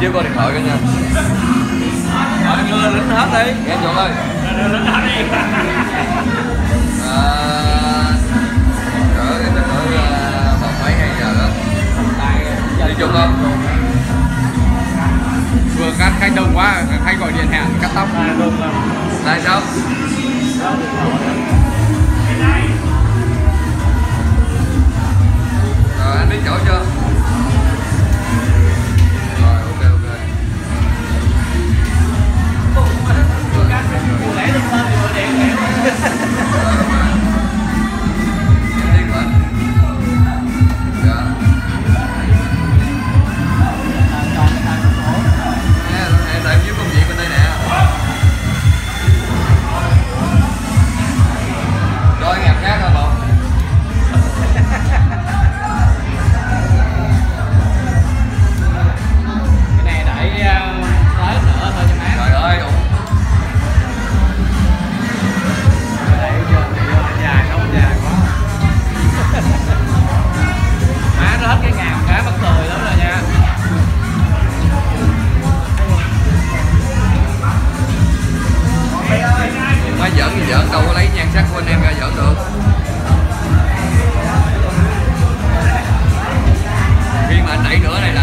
xíu coi điện thoại cả nha. Mưa lính hết đi. Nghe Dũng ơi. Cỡ thì tới 1 mấy 2 giờ đó. Đi chung không? Vừa cắt khách đông quá, khách gọi điện hẹn cắt tóc. Tại sao? Rồi anh đến chỗ chưa? Rồi ok. Nữa này